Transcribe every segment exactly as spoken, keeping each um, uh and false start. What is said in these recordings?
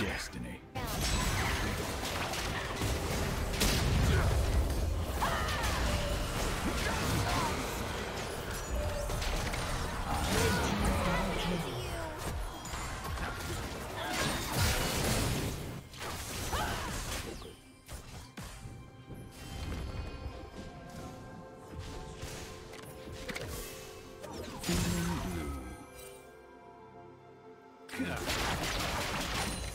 Destiny.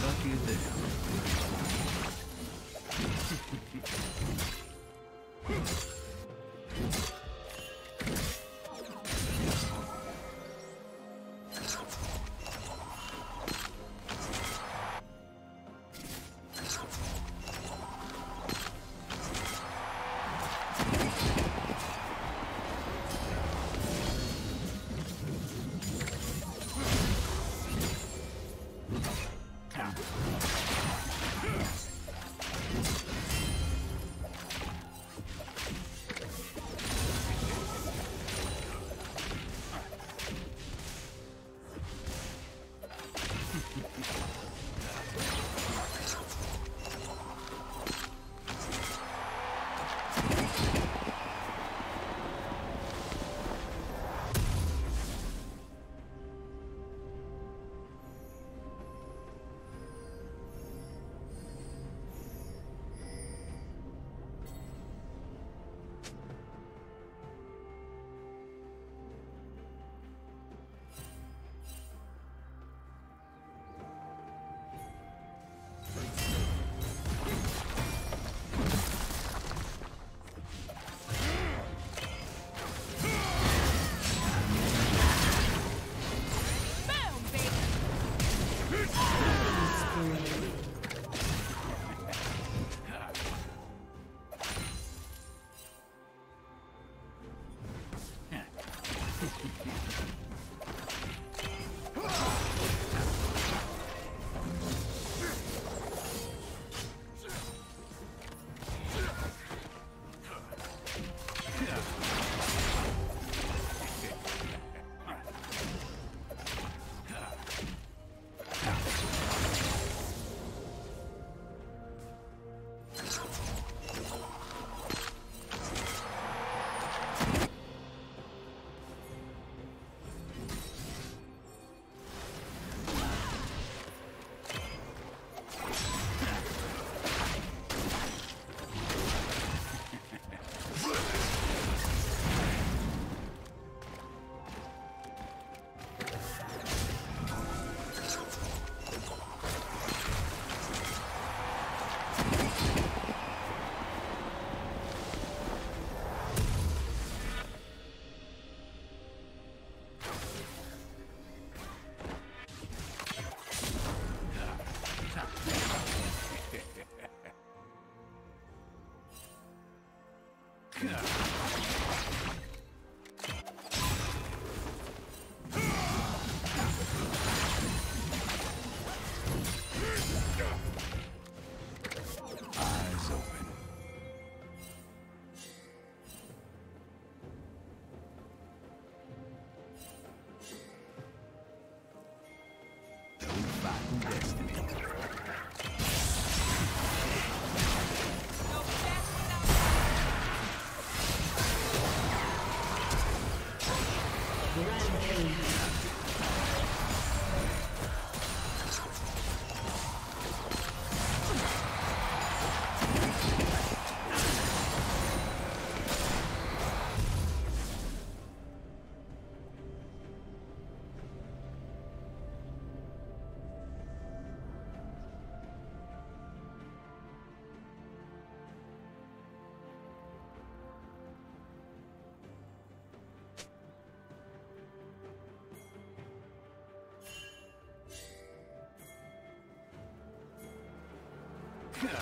Lucky them. Yeah.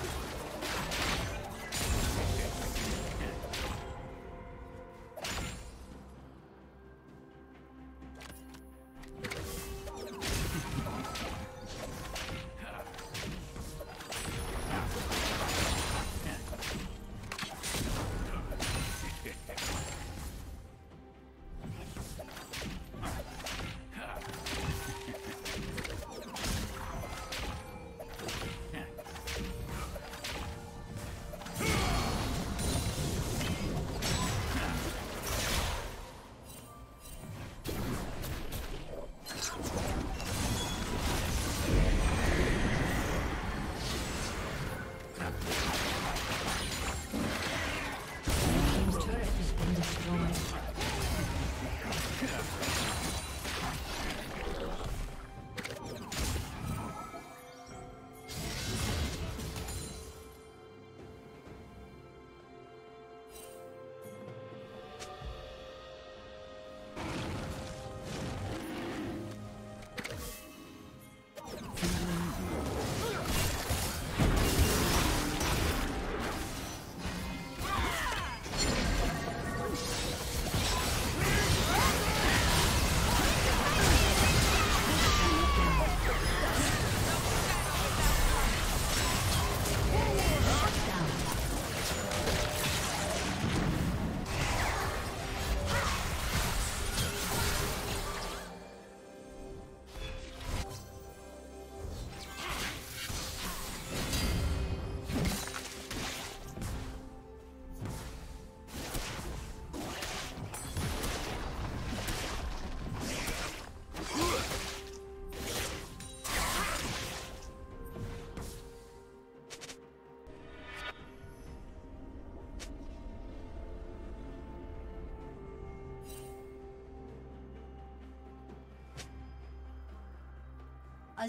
A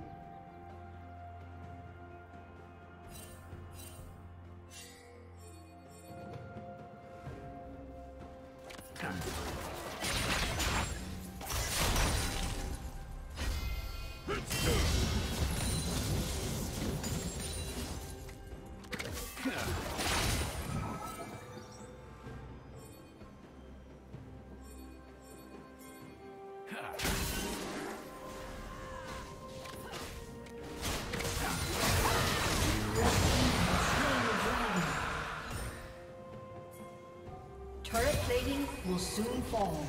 Turret plating will soon fall.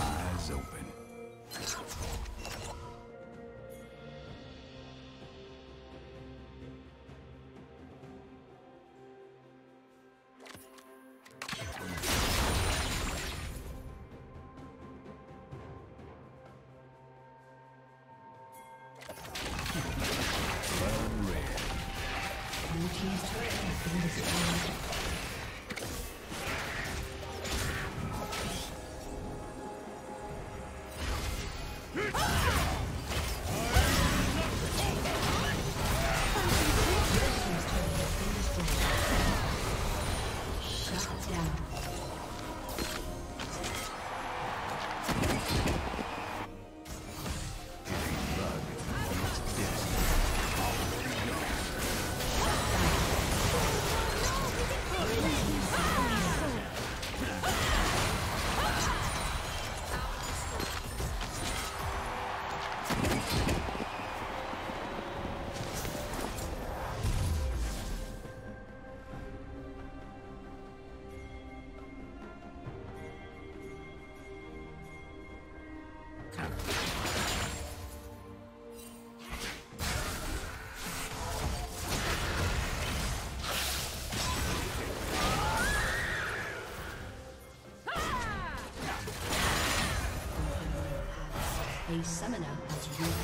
Eyes open. Well read. A summoner has reconnected.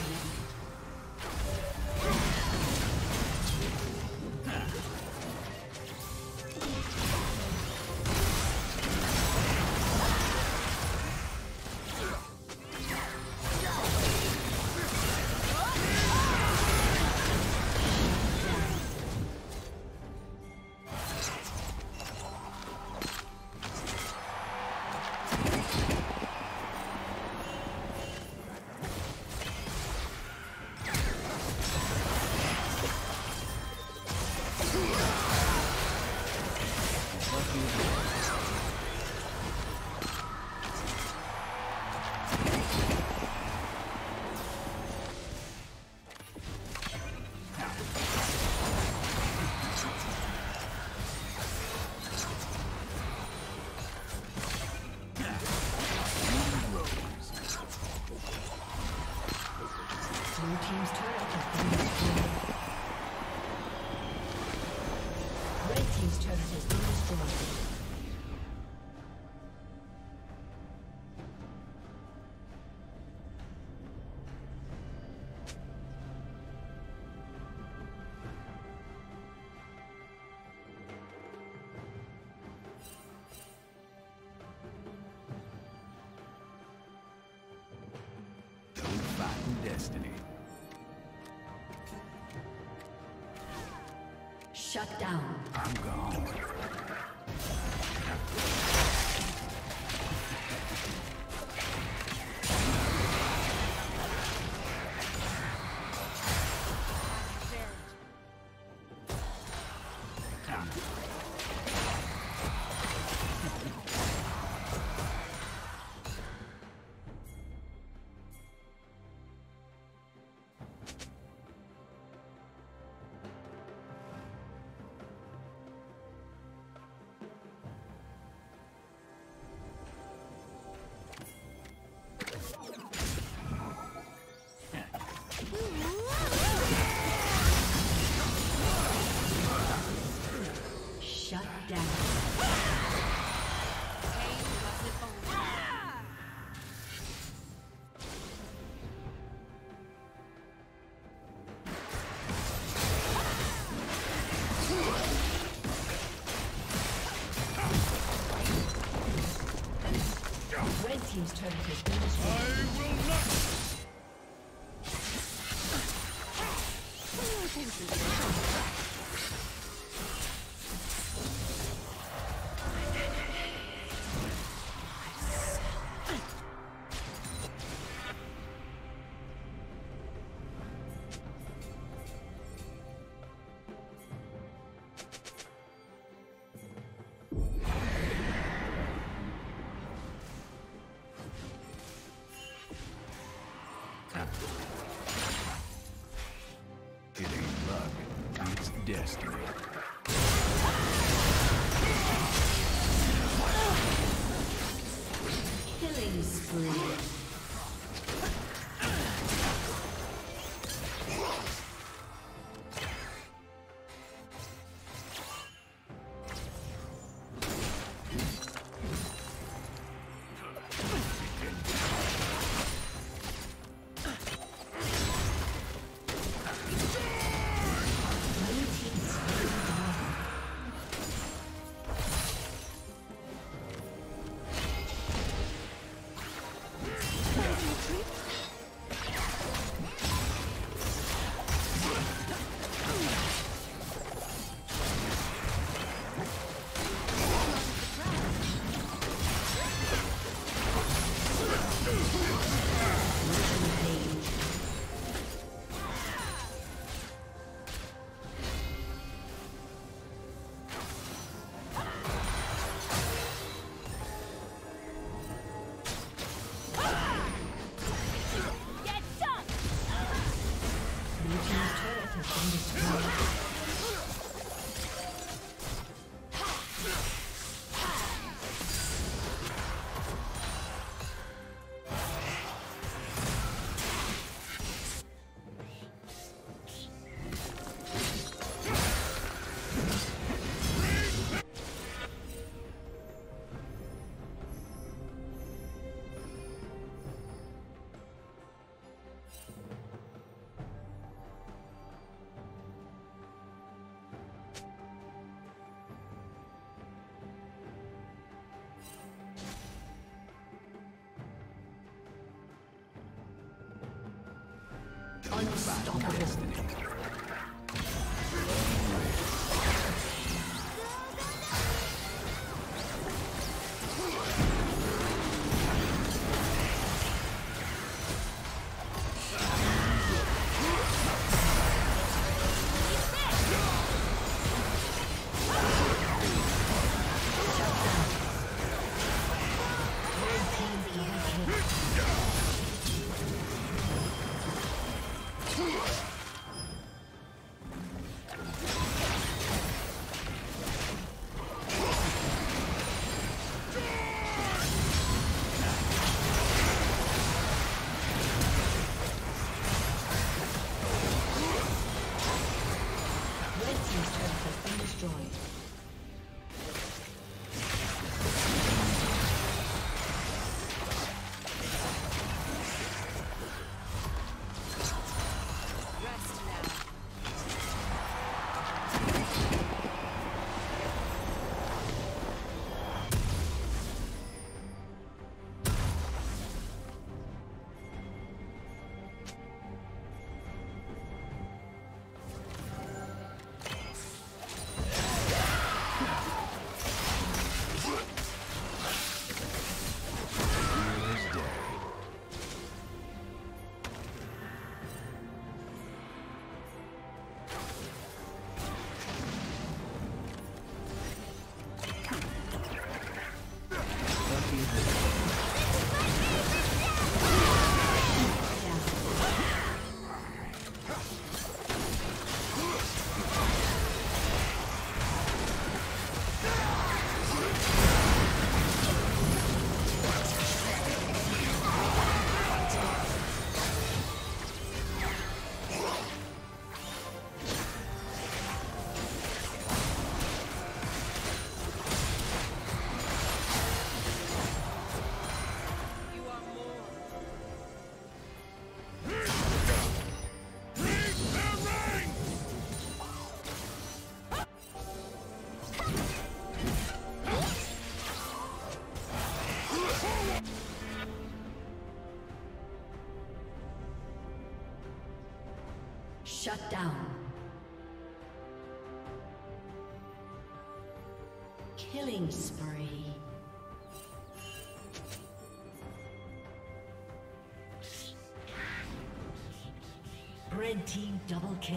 Destiny. Shut down. I'm gone. I will not. Destiny. Killing spree. Thank you. Unstoppable. Shut down. Killing spree. Red team double kill.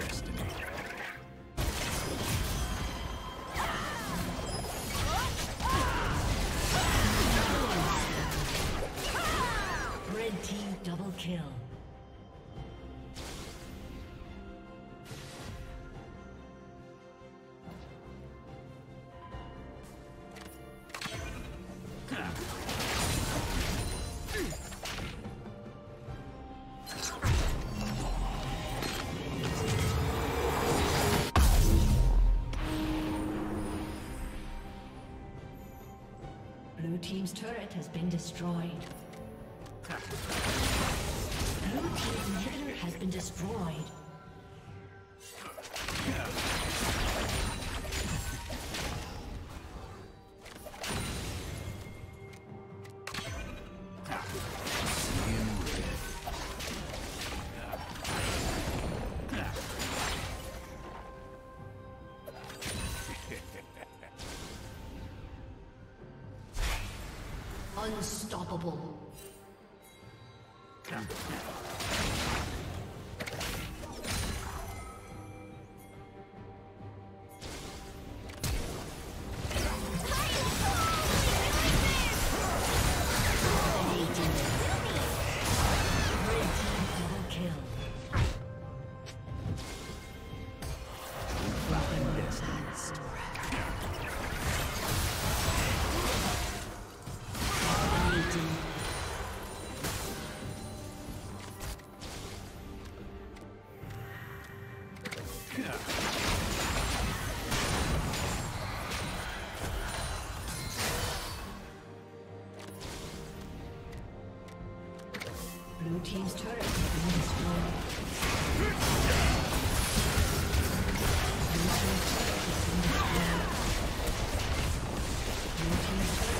destiny. Red team double kill. Blue team's turret has been destroyed. Blue team inhibitor has been destroyed. Unstoppable. Blue team's turret has been destroyed. Blue team's turret has been destroyed. Blue team's turret.